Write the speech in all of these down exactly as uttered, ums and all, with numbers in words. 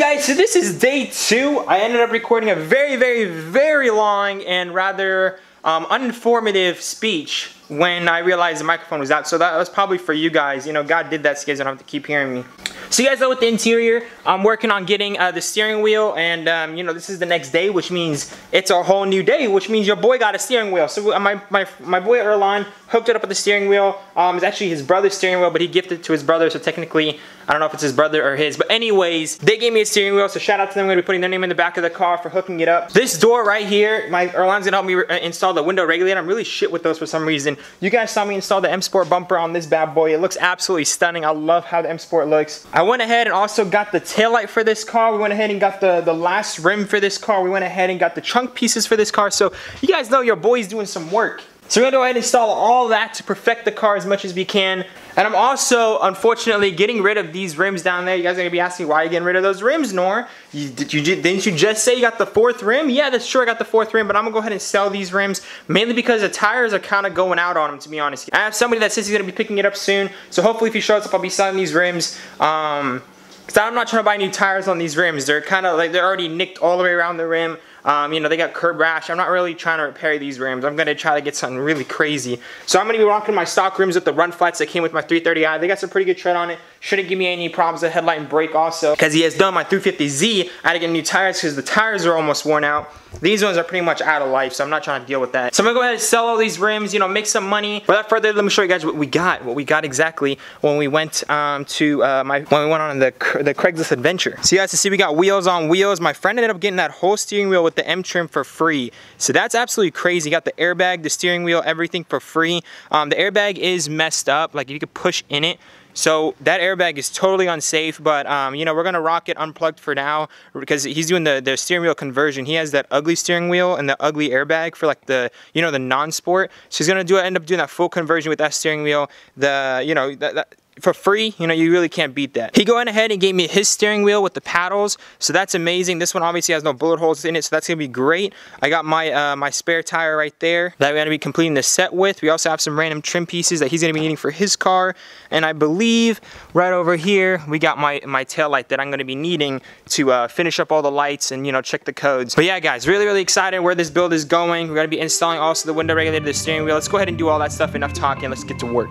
guys, so this is day two. I ended up recording a very, very, very long and rather um, uninformative speech when I realized the microphone was out. So that was probably for you guys. You know, God did that so you guys don't have to keep hearing me. So you guys know with the interior, I'm working on getting uh, the steering wheel, and um, you know, this is the next day, which means it's a whole new day, which means your boy got a steering wheel. So my, my, my boy Erlan hooked it up with the steering wheel. Um, it's actually his brother's steering wheel, but he gifted it to his brother, so technically, I don't know if it's his brother or his, but anyways, they gave me a steering wheel, so shout out to them. I'm gonna be putting their name in the back of the car for hooking it up. This door right here, my Erlan's gonna help me install the window regulator. I'm really shit with those for some reason. You guys saw me install the M Sport bumper on this bad boy. It looks absolutely stunning. I love how the M Sport looks. I went ahead and also got the taillight for this car. We went ahead and got the, the last rim for this car. We went ahead and got the trunk pieces for this car. So you guys know your boy's doing some work. So we're gonna go ahead and install all that to perfect the car as much as we can. And I'm also, unfortunately, getting rid of these rims down there. You guys are gonna be asking, why are you getting rid of those rims, Nor? You, did you, didn't you just say you got the fourth rim? Yeah, that's true, I got the fourth rim, but I'm gonna go ahead and sell these rims, mainly because the tires are kinda going out on them, to be honest. I have somebody that says he's gonna be picking it up soon, so hopefully if he shows up, I'll be selling these rims. Um, So I'm not trying to buy new tires on these rims. They're kind of like, they're already nicked all the way around the rim. Um, you know, they got curb rash. I'm not really trying to repair these rims. I'm gonna try to get something really crazy. So I'm gonna be rocking my stock rims with the run flats that came with my three thirty i. They got some pretty good tread on it. Shouldn't give me any problems with headlight and brake also. Cause he has done my three fifty Z. I had to get new tires cause the tires are almost worn out. These ones are pretty much out of life, so I'm not trying to deal with that. So I'm gonna go ahead and sell all these rims, you know, make some money. Without further, let me show you guys what we got, what we got exactly when we went um, to uh, my, when we went on the, the Craigslist adventure. So you guys can see we got wheels on wheels. My friend ended up getting that whole steering wheel with the M trim for free. So that's absolutely crazy. You got the airbag, the steering wheel, everything for free. Um, the airbag is messed up, like if you could push in it. So that airbag is totally unsafe, but um, you know, we're gonna rock it unplugged for now because he's doing the, the steering wheel conversion. He has that ugly steering wheel and the ugly airbag for like the, you know, the non-sport. So he's gonna do end up doing that full conversion with that steering wheel. The, you know, that, that for free, you know, you really can't beat that. He went ahead and gave me his steering wheel with the paddles, so that's amazing. This one obviously has no bullet holes in it, so that's gonna be great. I got my uh, my spare tire right there that we're gonna be completing the set with. We also have some random trim pieces that he's gonna be needing for his car, and I believe right over here we got my my tail light that I'm gonna be needing to uh, finish up all the lights and, you know, check the codes. But yeah, guys, really really excited where this build is going. We're gonna be installing also the window regulator, the steering wheel. Let's go ahead and do all that stuff. Enough talking. Let's get to work.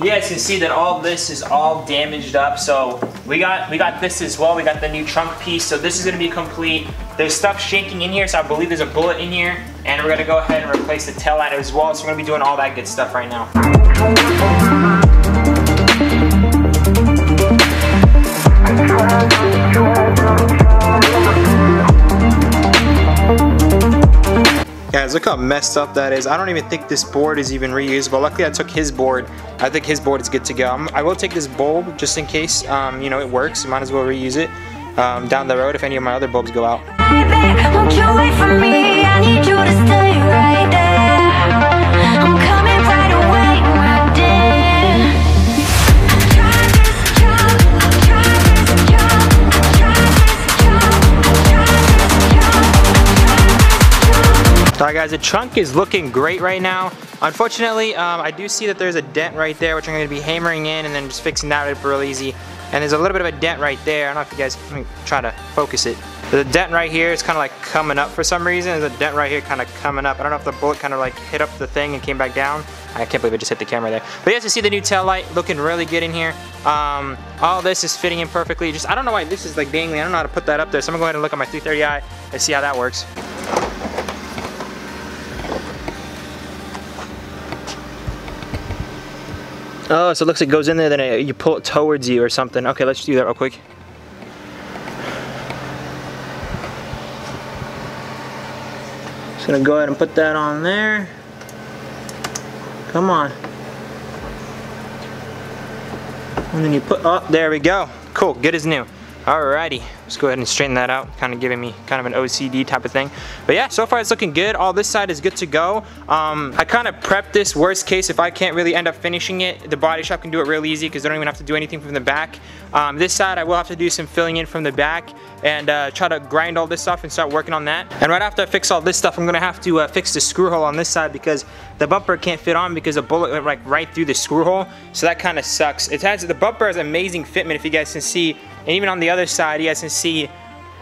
You guys can see that all this is all damaged up, so we got we got this as well. We got the new trunk piece, so this is gonna be complete. There's stuff shaking in here, so I believe there's a bullet in here, and we're gonna go ahead and replace the tail light as well, so we're gonna be doing all that good stuff right now. Guys, look how messed up that is. I don't even think this board is even reusable. Luckily, I took his board. I think his board is good to go. I'm, I will take this bulb just in case, um, you know, it works. Might as well reuse it um, down the road if any of my other bulbs go out. Baby, won't you wait for me? I need you to stay right there. I'm coming right Alright guys, the trunk is looking great right now. Unfortunately, um, I do see that there's a dent right there, which I'm going to be hammering in and then just fixing that up real easy. And there's a little bit of a dent right there. I don't know if you guys, let me try to focus it. The dent right here is kind of like coming up for some reason. There's a dent right here kind of coming up. I don't know if the bullet kind of like hit up the thing and came back down. I can't believe it just hit the camera there. But you guys can see the new tail light looking really good in here. Um, all this is fitting in perfectly. Just I don't know why this is like dangling. I don't know how to put that up there. So I'm going to go ahead and look at my three thirty i and see how that works. Oh, so it looks like it goes in there, then it, you pull it towards you or something. Okay, let's do that real quick. Just gonna go ahead and put that on there. Come on. And then you put, oh, there we go. Cool, good as new. Alrighty, let's go ahead and straighten that out. Kind of giving me kind of an O C D type of thing. But yeah, so far it's looking good. All this side is good to go. Um, I kind of prepped this worst case. If I can't really end up finishing it, the body shop can do it real easy because they don't even have to do anything from the back. Um, this side, I will have to do some filling in from the back and uh, try to grind all this stuff and start working on that. And right after I fix all this stuff, I'm gonna have to uh, fix the screw hole on this side because the bumper can't fit on because the bullet went like right through the screw hole. So that kind of sucks. It has, the bumper has amazing fitment if you guys can see. And even on the other side, you guys can see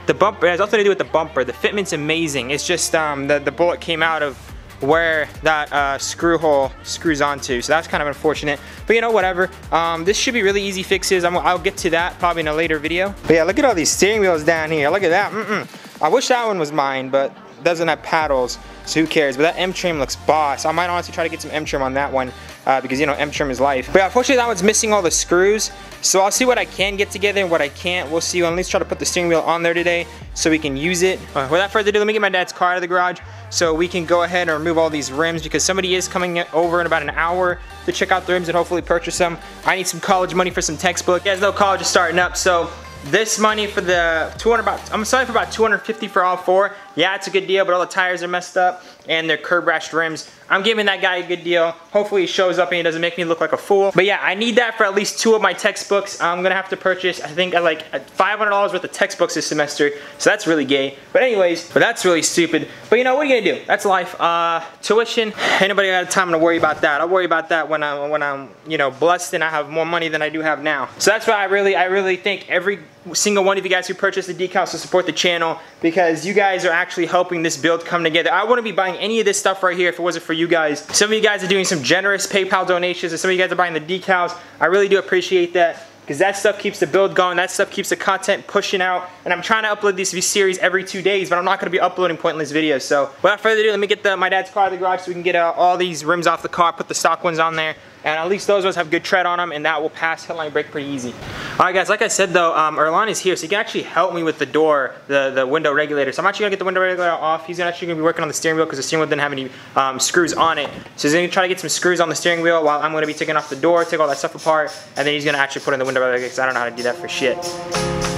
the bumper, it has nothing to do with the bumper. The fitment's amazing. It's just um, the, the bullet came out of where that uh, screw hole screws onto. So that's kind of unfortunate, but you know, whatever. Um, this should be really easy fixes. I'm, I'll get to that probably in a later video. But yeah, look at all these steering wheels down here. Look at that. Mm-mm. I wish that one was mine, but it doesn't have paddles, so who cares? But that M trim looks boss. I might honestly try to get some M trim on that one uh, because, you know, M trim is life. But yeah, unfortunately that one's missing all the screws. So I'll see what I can get together and what I can't. We'll see. I'll at least try to put the steering wheel on there today so we can use it. Uh, without further ado, let me get my dad's car out of the garage so we can go ahead and remove all these rims because somebody is coming over in about an hour to check out the rims and hopefully purchase them. I need some college money for some textbook. You guys know college is starting up, so this money for the two hundred, about, I'm selling for about two hundred fifty for all four. Yeah, it's a good deal, but all the tires are messed up and they're curb rashed rims. I'm giving that guy a good deal. Hopefully he shows up and he doesn't make me look like a fool. But yeah, I need that for at least two of my textbooks. I'm gonna have to purchase, I think, like five hundred dollars worth of textbooks this semester. So that's really gay. But anyways, but that's really stupid. But you know, what are you gonna do? That's life. Uh, tuition, anybody got time to worry about that? I'll worry about that when I'm, when I'm, you know, blessed and I have more money than I do have now. So that's why I really, I really think every single one of you guys who purchased the decals to support the channel, because you guys are actually helping this build come together. I wouldn't be buying any of this stuff right here if it wasn't for you guys. Some of you guys are doing some generous PayPal donations, and some of you guys are buying the decals. I really do appreciate that, because that stuff keeps the build going, that stuff keeps the content pushing out, and I'm trying to upload these series every two days, but I'm not gonna be uploading pointless videos. So without further ado, let me get the, my dad's car out of the garage so we can get uh, all these rims off the car, put the stock ones on there, and at least those ones have good tread on them, and that will pass headline brake pretty easy. All right, guys, like I said though, um, Erlan is here, so he can actually help me with the door, the, the window regulator. So I'm actually gonna get the window regulator off. He's actually gonna be working on the steering wheel because the steering wheel didn't have any um, screws on it. So he's gonna try to get some screws on the steering wheel while I'm gonna be taking off the door, take all that stuff apart, and then he's gonna actually put in the window regulator because I don't know how to do that for shit.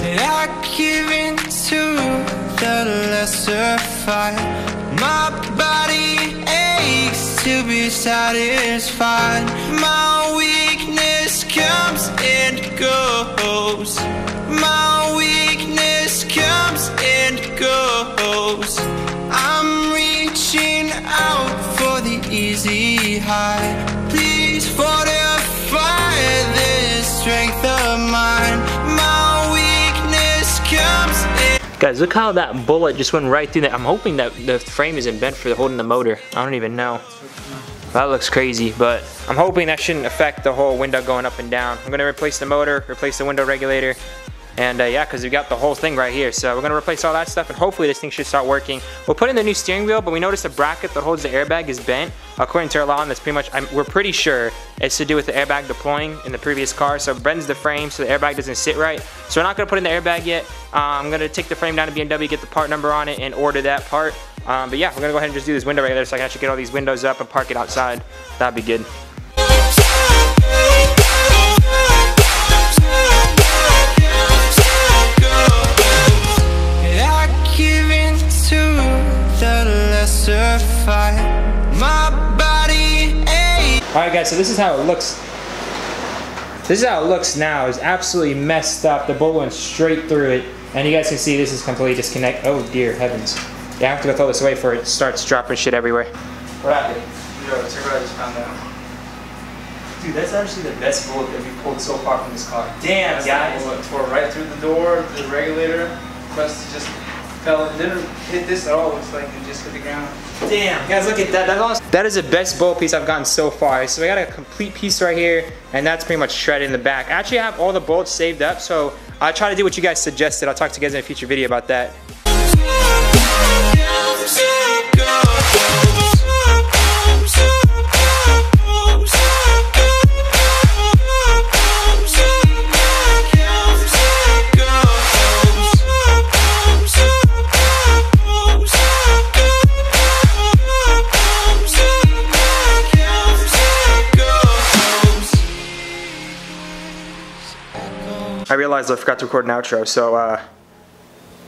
Did I give in to the lesser fight? My body aches to be satisfied. My weakness comes and goes. My weakness comes and goes. I'm reaching out for the easy high. Please fortify this strength of mine. My weakness comes and goes. Guys, look how that bullet just went right through that. I'm hoping that the frame isn't bent for holding the motor. I don't even know. That looks crazy, but I'm hoping that shouldn't affect the whole window going up and down. I'm gonna replace the motor, replace the window regulator, and uh, yeah, because we've got the whole thing right here. So we're gonna replace all that stuff, and hopefully this thing should start working. We'll put in the new steering wheel, but we noticed the bracket that holds the airbag is bent. According to Erlan, that's pretty much, I'm, we're pretty sure it's to do with the airbag deploying in the previous car. So it bends the frame, so the airbag doesn't sit right. So we're not gonna put in the airbag yet. Uh, I'm gonna take the frame down to B M W, get the part number on it, and order that part. Um, but yeah, we're gonna go ahead and just do this window right there so I can actually get all these windows up and park it outside. That'd be good. Alright guys, so this is how it looks. This is how it looks now. It's absolutely messed up. The bullet went straight through it. And you guys can see this is completely disconnected. Oh dear heavens. Yeah, I have to go throw this away before it starts dropping shit everywhere. Right. Yo, check what I just found out. Dude, that's actually the best bullet that we pulled so far from this car. Damn, that's guys. It tore right through the door, the regulator. Must have just fell. It didn't hit this at all. Looks like it just hit the ground. Damn, guys, look at that. That, lost. That is the best bullet piece I've gotten so far. So we got a complete piece right here, and that's pretty much shredded in the back. Actually, I have all the bolts saved up, so I'll try to do what you guys suggested. I'll talk to you guys in a future video about that. Go. I realized I forgot to record an outro, so uh,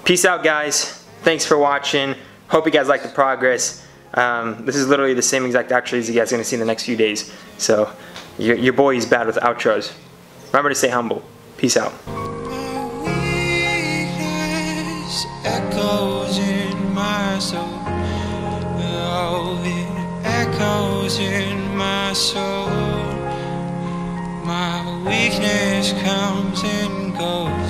peace out, guys. Thanks for watching. Hope you guys like the progress. Um, this is literally the same exact outro as you guys are going to see in the next few days. So your, your boy is bad with outros. Remember to stay humble. Peace out. Echoes in my soul. Oh, it echoes in my soul. My weakness comes and goes.